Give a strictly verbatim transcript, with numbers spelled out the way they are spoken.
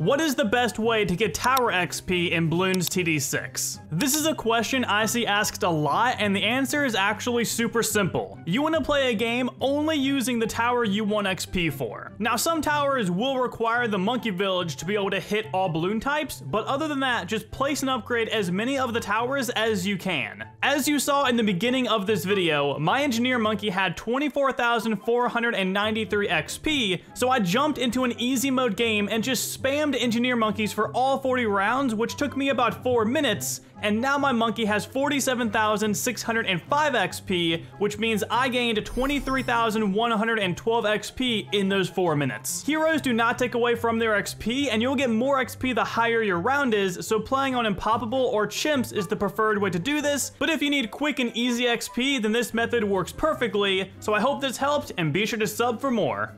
What is the best way to get tower X P in Bloons T D six? This is a question I see asked a lot, and the answer is actually super simple. You want to play a game only using the tower you want X P for. Now, some towers will require the monkey village to be able to hit all balloon types, but other than that, just place and upgrade as many of the towers as you can. As you saw in the beginning of this video, my engineer monkey had twenty-four thousand four hundred ninety-three X P, so I jumped into an easy mode game and just spammed engineer monkeys for all forty rounds, which took me about four minutes, and now my monkey has forty-seven thousand six hundred five X P, which means I gained twenty-three thousand one hundred twelve X P in those four minutes. Heroes do not take away from their X P, and you'll get more X P the higher your round is, so playing on Impoppable or Chimps is the preferred way to do this, but if you need quick and easy X P, then this method works perfectly, so I hope this helped, and be sure to sub for more.